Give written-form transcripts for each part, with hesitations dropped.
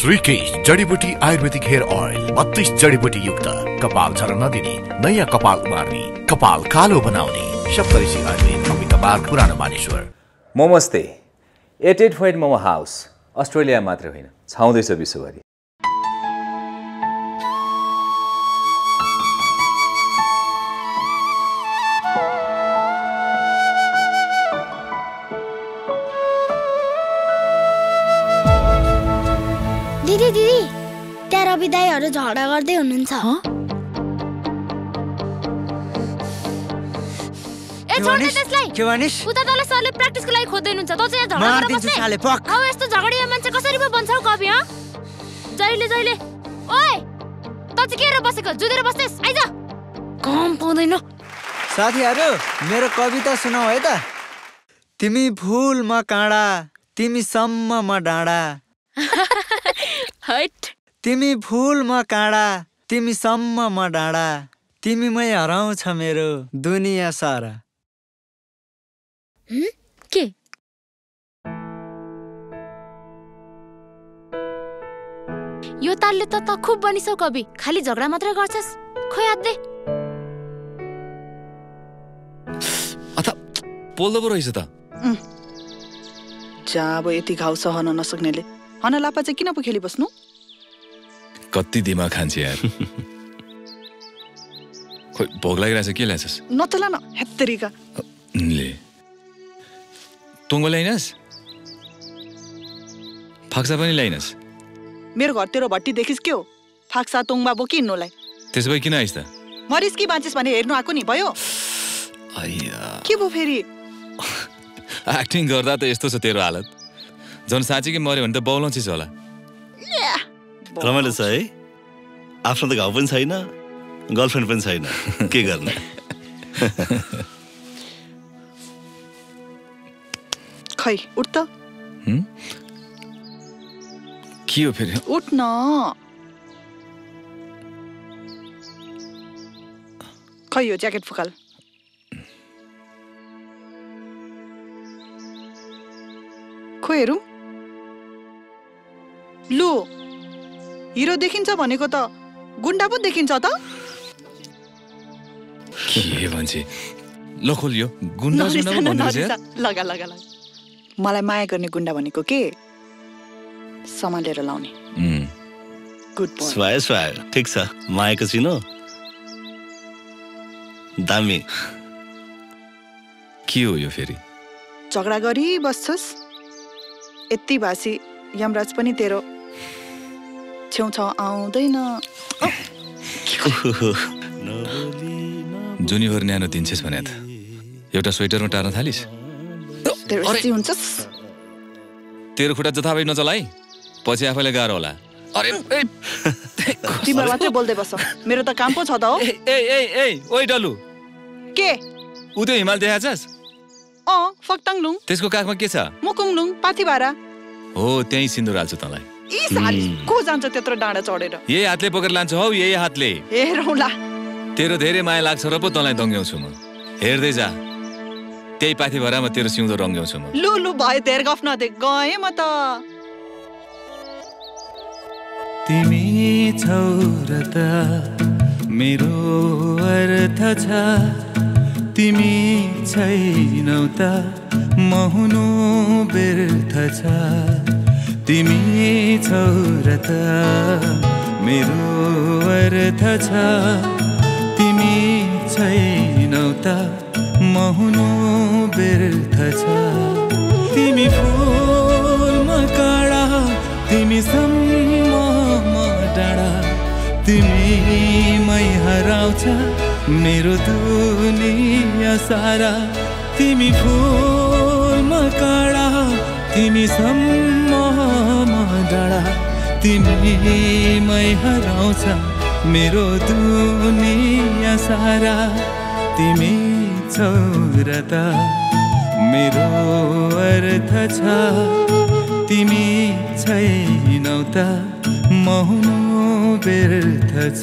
श्रीकेश जड़ीबुटी आयुर्वेदिक hair oil 32 जड़ीबुटी युक्त कपाल झरन नदिने, नयाँ कपाल उमार्ने, कपाल कालो बनाउने सप्तऋषि आयुर्वेद कवि कपाल पुरानो मानेश्वर। नमस्ते। 88.1 मोमो हाउस अस्ट्रेलिया मात्र होइन, छाउँदैछ विश्वभरि। विदाईहरु झगडा गर्दै हुनुहुन्छ। ए छोड्दै त्यसलाई। के भनिस्? उता तल सरले प्र्याक्टिसको लागि खोज्दै हुनुहुन्छ। तँ चाहिँ यहाँ झगडा गर्न बस्ने। साले पक। अब यस्तो झगडिया मान्छे कसरी पो बन्छौ कफी ह? जहिले जहिले। ओए! तँ चाहिँ के र बसेको? जुधेर बस्तेस। आइज। काम पाउँदैन। साथीहरु, मेरो कविता सुनौ है त। तिमी फूल म काँडा, तिमी सम्म म डाँडा। हट। तिमी फूल म काँडा, तिमी सम्म म डाँडा, तिमीमै हराउँछ मेरो दुनिया सारा। के यो तालले त खुब बनिसौ कवि, खाली झगडा मात्र गर्छस्। खोइ हात दे। अता बोल्दो पो रहेछ त। जाबो यति घाउ सहन नसक्नेले हन लापा चाहिँ किन पो खेली बस्नु? कति दिमाग खान्छ यार। खोइ भोग लागिरहेछ, के ल्याएछस्? नतला न हेत्तरीका ले तुङ्गो ल्याइनस्, फाक्सा पनि ल्याइनस्। मेरो घरतिर भट्टी देखिस् के हो? फाक्सा तुङ्गमा बोकी हिँड्नुलाई। त्यसो भए किन आइस् त? मरिस् कि बाँचिस् भने हेर्नु आएको नि भयो। अय्या के भो फेरि? एक्टिङ गर्दा त यस्तो छ तेरो हालत, झन् साँच्चीकै मर्यो भने त बौलाउँछिस् होला। रमाइलो छ है, आफ्नो त घाउ पनि छैन, गर्लफ्रेन्ड पनि छैन, के गर्ने। खै उठ त। के हो फेरि? उठ न। खै यो ज्याकेट फुकाल। खोइ हेरौँ। लु हिरो देखिन्छ भनेको त गुण्डा पनि देखिन्छ त। के भन्छ? ल खोल्यो गुण्डा लगा लगा लगा। मलाई माया गर्ने गुण्डा भनेको के? सम्हालेर लाउने। Good boy. स्वाय स्वाय ठीक छ। मायाको चिनो दामी। के हो यो फेरि? झगडा गरी बस्छस्। यति भासी यमराज पनि तेरो जुनिभर न्यानो दिन्छस् भने त एउटा स्वेटरमा टार्न थालिस्। तेरो खुट्टा जथाभावी नचलाइ, पछि आफैलाई गाह्रो होला। अरे तिम्रो मात्रै बोल्दै बस, मेरो त काम पो छ त हो। ओइ डलु। के? उ त्यो हिमाल देखाछस्? अँ फक्ताङलुङ। त्यसको काखमा के छ? मुकुङलुङ पाथी भाडा हो, त्यही सिन्दुर हाल्छु तँलाई। यी साली को जान्छ त्यत्रो डाँडा चढेर? यही हातले पकेर लान्छ हौ, यही हातले। हेरौँला। तेरो धेरै माया लाग्छ र पो तँलाई दङ्ग्याउँछु म। हेर्दै जा, त्यही पाथी भरामा तेरो सिउँदो रङ्ग्याउँछु म। लु लु भयो, धेर गफ नदे, गएँ म त। तिमी छौ र ता मेरो अर्थ छ, तिमी छैनौ त म हुनु व्यर्थ छ। तिमी छौ र ता मेरो अर्थ छ, तिमी छैनौ त म हुनु व्यर्थ छ। तिमी फूल म काँडा, तिमी सम्म म डाँडा, तिमीमै हराउँछ मेरो दुनिया सारा। तिमी फूल म काँडा, तिमी सम्म म डाँडा, तिमीमै हराउँछ मेरो दुनिया सारा। तिमी छौ र ता मेरो अर्थ छ, तिमी छैनौ त म हुनु व्यर्थ छ।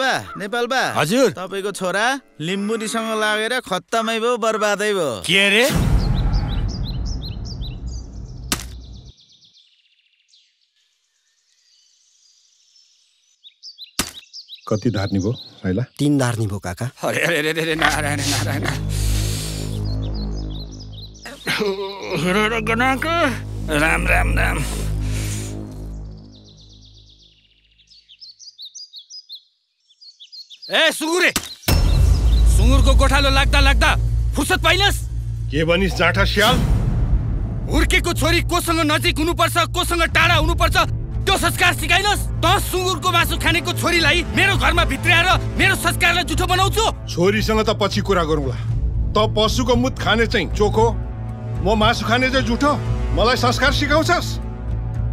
नेपालबा हजुर तपाईको छोरा लिम्बुनीसँग लागेर खत्तामै भयो बर्बादै भयो के रे कति धार्नी भयो साइला 3 धार्नी भयो काका अरे अरे अरे नारायण नारायण हेर गनाको राम राम राम ए सुगुरे सुगुरको गोठालो लाग्दा लाग्दा फुर्सद पाइनस् के भनिस् जाठा स्याल हुर्केको छोरी कोसँग नजिक हुनुपर्छ कोसँग टाढा हुनुपर्छ त्यो संस्कार सिकाइनस् त सुगुरको मासु खानेको छोरीलाई मेरो घरमा भित्र्याएर मेरो संस्कारलाई झुठो बनाउँछु छोरीसँग त पछि कुरा गरौँला त पशुको मूत खाने चाहिँ चोखो म मासु खाने चाहिँ झुठो मलाई संस्कार सिकाउँछस्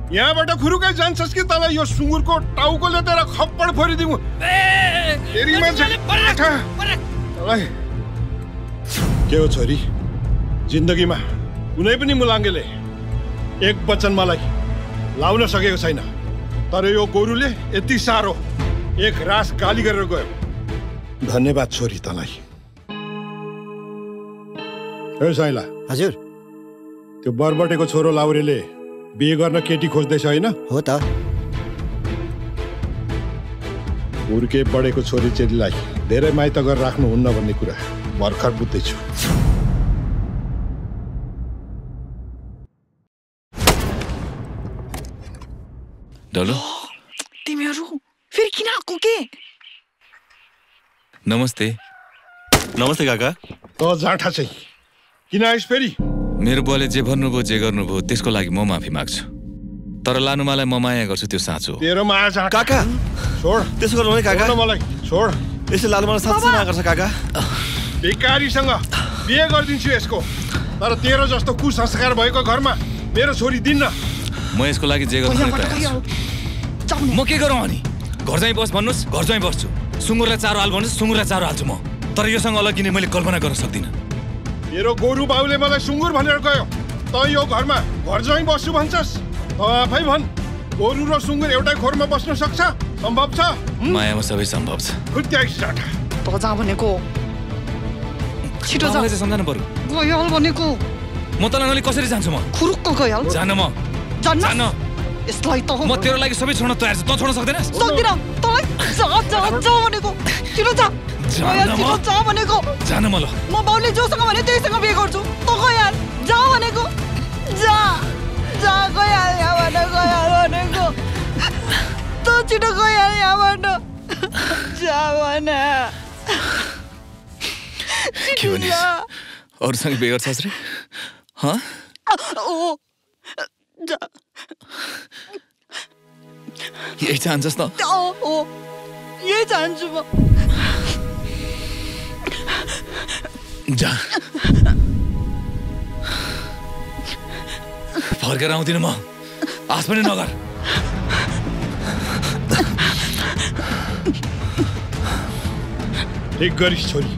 यहाँबाट खुरुकै जान्छस् कि तलाई यो सुगुरको टाउकोले तेरा खप्पड फोरिदिउ तेरी मान्छे तलाई के हो छोरी जिन्दगीमा कुनै पनि मुलाङ्गेले एक वचन मलाई लाउन सकेको छैन तर यो गोरुले यति सारो एक रास गाली गरेर गयो धन्यवाद छोरी तलाई ए साइला हजुर त्यो बरबटेको छोरो लाउरेले बिहे गर्न केटी खोज्दैछ हैन हो त उर्के बढेको छोरी चेलीलाई धेरै माइत गरेर राख्नु हुन्न भन्ने कुरा भर्खर बुझ्दैछु डलो तिमीहरु फेरि किन आको के नमस्ते नमस्ते काका त जाठा चाहिँ किन आइस फेरि मेरो बुवाले जे भन्नुभयो जे गर्नुभयो त्यसको लागि म माफी माग्छु तर लानुमालाई म माया गर्छु त्यो साँचो तेरो माया छ काका छोड त्यसो गर्नु है काका मलाई छोड यसले लालुमालाई साँचो माया गर्छ काका भिखारीसँग बिहे गर्दिन्छु यसको तर तेरो जस्तो कुसंस्कार भएको घरमा मेरो छोरी दिन्न म यसको लागि जे गर्छु म के गरौ अनि घरजाई बस भन्नुस् घरजाई बस्छु सुँगुरलाई चारो हाल भन्नुस् सुँगुरलाई चारो हाल्छु म तर योसँग अलग किने मैले कल्पना गर्न सक्दिन मेरो गोरु बाउले मलाई सुँगुर भनेर गयो त यो घरमा घरजै बस्छु भन्छस् त आफै भन् गोरु र सुँगुर एउटै खोरमा बस्न सक्छ सम्भव छ मायामा सबै सम्भव छ खुट्याइ जाठा त जा भनेको छिटो जाले सम्झाउनु पर्यो गयल भनेको म त नगले कसरी जान्छु म खुरुक्क गयल जान म जान यसलाई त म तेरो लागि सबै छोड्न तयार छु त छोड्न सक्दैनस् सक्दिन त जा भनेको छिटो जा जान म जाऊ भनेको जान म ल म बाउले जोसँग भने त्यसैसँग बिहे गर्छु त गयो यार जाऊ भनेको जा जा गयो यार भनेको त छिटो गयो यार भन्न जा भने के भने अरूसँग बिहे गर्छस् रे ह ओ जा यही चाहन्छस् न ओ यही चाहन्छु म जा फर्केर आउँदिन म आस पनि नगर ठिक गरिस् छोरी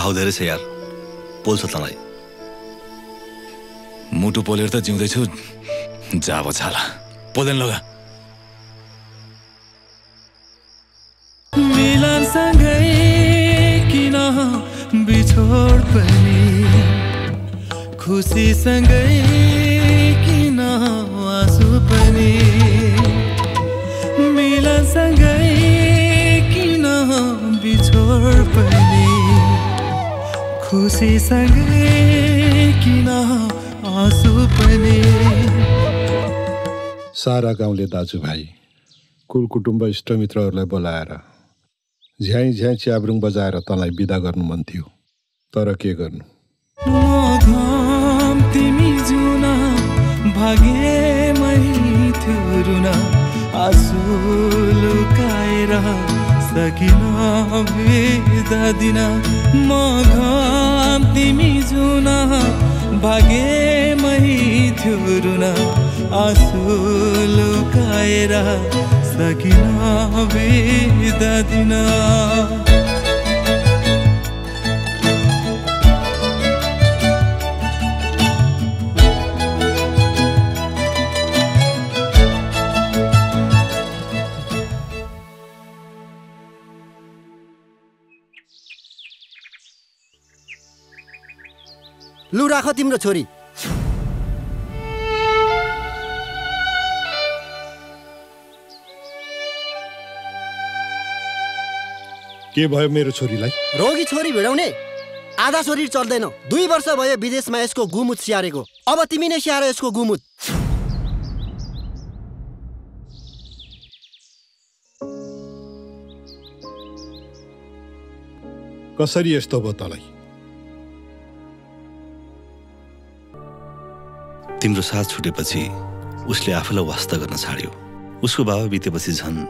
घाउ धेरै छ यार पोल्छ तँलाई मुटु पोलेर त जिउँदैछु जाब छाला पोल्दैन लगा मिलन सँगै किन बिछोड पनि खुसी सँगै किन आँसु पनि मिलन सँगै किन बिछोड पनि खुशी सँगै किन आँसु पनि सारा गाउँले दाजुभाइ कुलकुटुम्ब इष्टमित्रहरूलाई बोलाएर झ्याई झ्याई च्याब्रुङ बजाएर तँलाई बिदा गर्नु मन थियो तर के गर्नु भागे मही थिरुना आंसू लुकाएर सकिन बिदा दिन म घाम तिमी जुन भागे मही थिरुना आंसू लुकाएर सकिन बिदा दिन लु राख तिम्रो छोरी। के भयो मेरो छोरीलाई? रोगी छोरी भिडाउने, आधा शरीर चल्दैन। 2 वर्ष भयो विदेशमा यसको गुमुत स्याहारेको। अब तिमी नै स्याहार यसको गुमुत। कसरी यस्तो भयो तलाई? तिम्रो साथ छुटेपछि उसले आफूलाई वास्ता गर्न छाड्यो। उसको बाबा बितेपछि झन्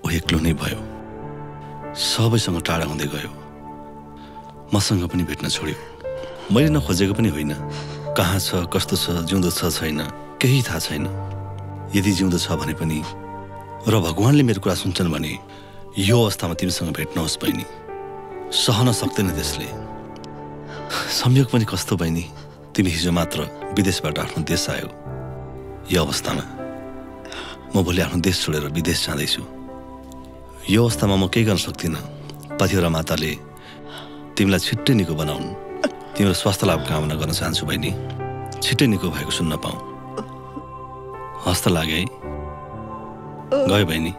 ऊ एक्लो नै भयो, सबैसँग टाढा हुँदै गयो, मसँग पनि भेट्न छोड्यो। मैले नखोजेको पनि होइन, कहाँ छ, कस्तो छ, जिउँदो छ छैन केही थाहा छैन। यदि जिउँदो छ भने पनि र भगवानले मेरो कुरा सुन्छन् भने यो अवस्थामा तिमीसँग भेट्नुहोस् बहिनी। सहन सक्दैन त्यसले। संयोग पनि कस्तो बहिनी, तिमी हिजो मात्र विदेशबाट आफ्नो देश आयो। यो अवस्थामा म भोलि आफ्नो देश छोडेर विदेश जाँदैछु। यो अवस्थामा म केही गर्न सक्दिनँ। पतिवरा माताले तिमीलाई छिट्टै निको बनाउन्, तिम्रो स्वास्थ्य लाभ कामना गर्न चाहन्छु बहिनी। छिट्टै निको भएको सुन्न पाऊ। हस्त लागे गयो बहिनी।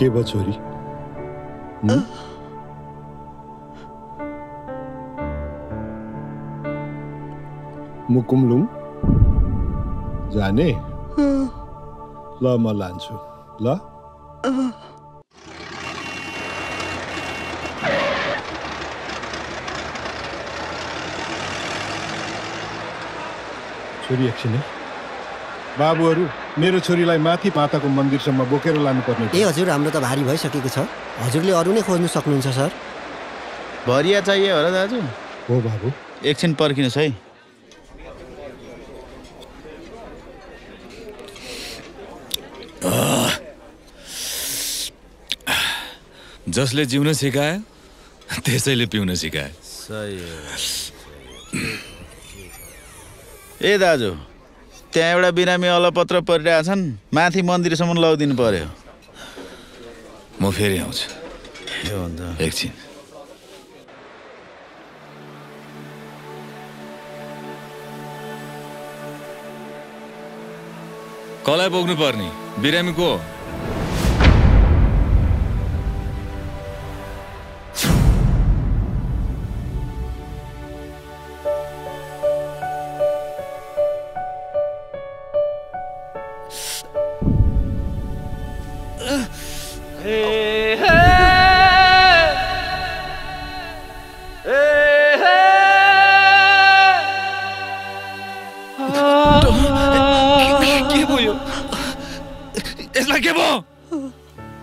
के भयो छोरी? मुकुमलुङ जाने? ल म लान्छु ल। छोरी एकछिन है। बाबुहरु मेरो छोरीलाई माथि माताको मन्दिरसम्म बोकेर लानुपर्ने। ए हजुर, हाम्रो त भारी भइसकेको छ। हजुरले अरु नै खोज्नु सक्नुहुन्छ सर। भरिया चाहियो होला दाजु। हो बाबु, एकछिन पर्खिनुहोस् है। जसले जिउन सिकायो त्यसैले पिउन सिकायो। सही हो। ए दाजु, त्यहाँ एउटा बिरामी अलपत्र परिरहेका छन्, माथि मन्दिरसम्म लगिदिनु पर्यो। म फेरि आउँछु। एकछिन कसलाई बोक्नु पर्ने? बिरामी को?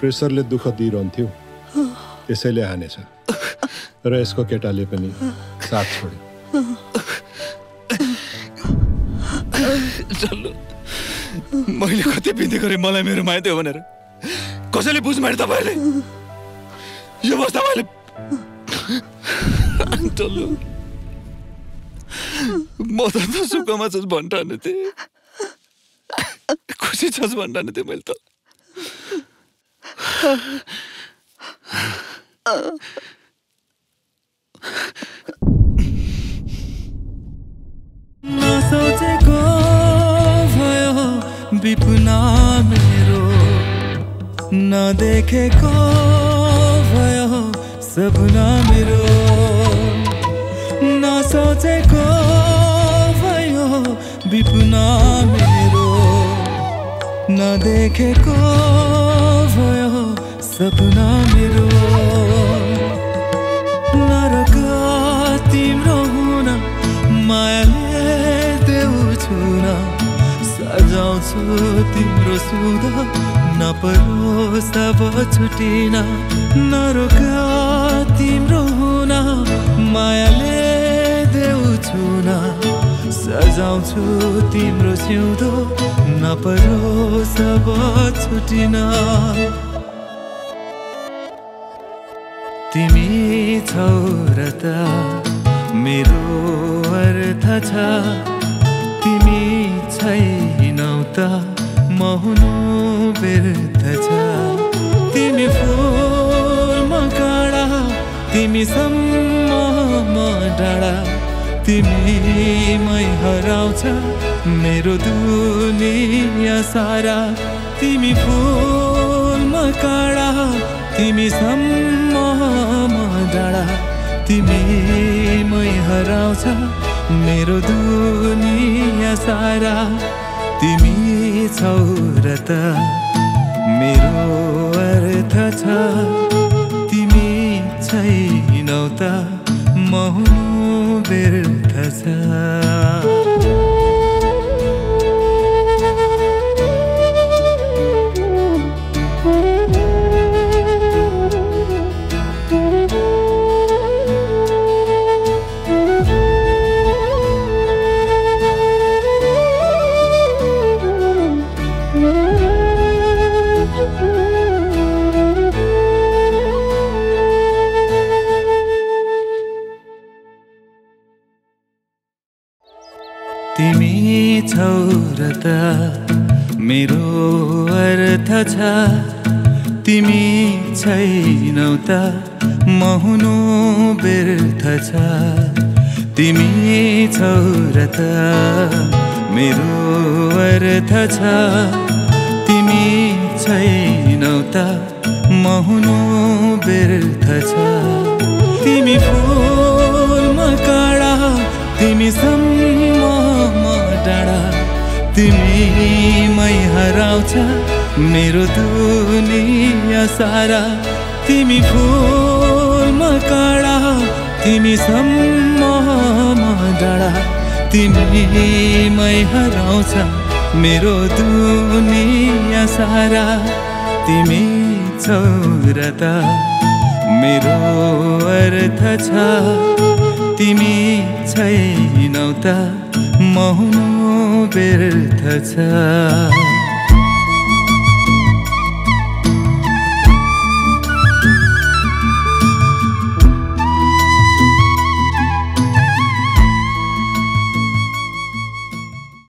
प्रेसरले दुःख दिइरहन्थ्यो, त्यसैले हानेछ र यसको केटाले पनि साथ छोड्यो। मैले कति बिन्दे गरेँ मलाई मेरो माया दियो भनेर। कसैले बुझ्नु भयो तपाईँले? यो बस्दा मैले म त सुखमा छस् भन्टाने थिएँ, खुसी छस् भन्टाने थिएँ मैले त। नसोचेको भयो विपुना मेरो, नदेखेको भयो सपना मेरो। नसोचेको भयो विपुना मेरो, न देखे को भयो सपना मेरो नरक तिम्रो हुन मायाले देउछु न सजाउँछु तिम्रो सुधा नपरो सब छुटिन नरक तिम्रो हुन मायाले देउछु न सजाउँछु तिम्रो सिउँदो नपरो सब छुटिन तिमी छौ र ता मेरो अर्थ छ तिमी छैनौ त म हुनु व्यर्थ छ तिमी फूल म काँडा तिमी सम्म म डाँडा तिमीमै हराउँछ मेरो दुनिया सारा तिमी फूल म काँडा तिमी सम्म म डाँडा तिमीमै हराउँछ मेरो दुनिया सारा तिमी छौ र ता मेरो अर्थ छ तिमी छैनौ त म हुनु व्यर्थ छ। तिमी छौ र ता मेरो अर्थ छ तिमी छैनौ त म हुनु व्यर्थ छ तिमी छौ र ता मेरो अर्थ छ तिमी छैनौ त म हुनु व्यर्थ छ तिमी फूल म काँडा तिमी सम्म तिमीमै हराउँछ मेरो दुनिया सारा तिमी फूल म काँडा तिमी सम्म म डाँडा तिमीमै हराउँछ मेरो दुनिया सारा तिमी छौ र ता मेरो अर्थ छ तिमी छैनौ त म हुनु व्यर्थ छ।